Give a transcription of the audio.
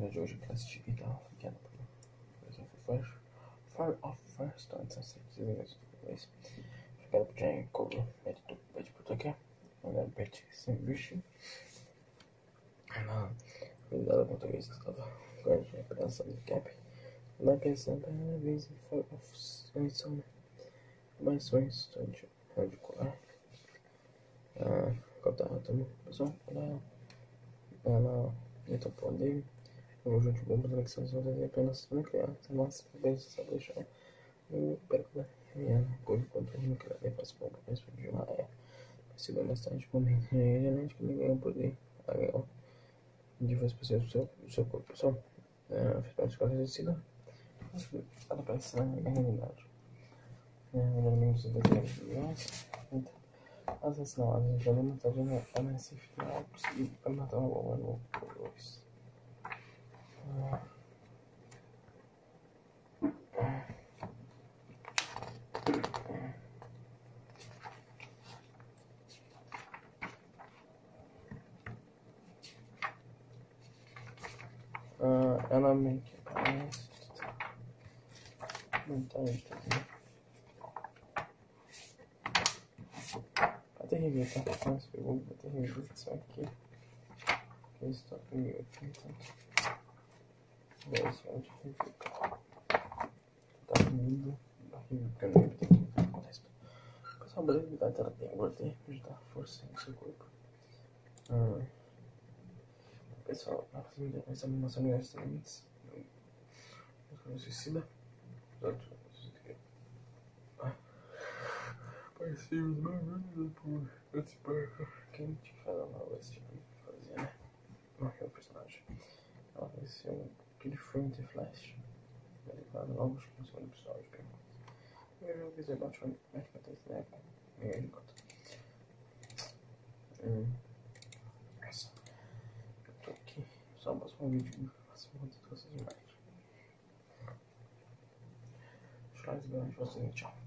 Będzie użył klasycznie i dla Afrykiana. Fire off first and sensitive is the place. Ficar por aí, cobro, mete tudo, pede por toque, mandar pede sem bicho. Não, cuidado com o que estava grande esperança de cap. Não pensando na vez em fire off sensação, mas só instante, pode colar. Captar também, pessoal, não, nie to podjęli. Vou junto com o bomba que são apenas nuclear, mas bem se deixar o perda real com controle nuclear é fácil para isso de uma é segunda bastante como realmente que ninguém poder agora de várias pessoas do seu corpo só faz parte da cidade para pensar na realidade não me sinto bem então as assinaladas já não está vendo a nesse final possível para matar o homem no and I make it honest mentality. I think he gets that first people, but then he gets okay. He's talking with content. Esse é o que tá lindo, barriga não tem que estar com resto. Pessoal, beleza, que ela tem agora tem que dar força no seu corpo. Pessoal, essa animação não é excelente. Não se suicida. Parecemos maravilhosos por participar. Quem te fala mal esse tipo de fazer, né? Marquei o personagem. Ela vai ser aquele frente flash derivado logo no segundo episódio. Eu já fiz abaixo onde mexe pra ter snack e ele conta. Nossa, eu tô aqui só o próximo vídeo, faço muitas coisas demais. Deixa eu ver o seguinte, tchau.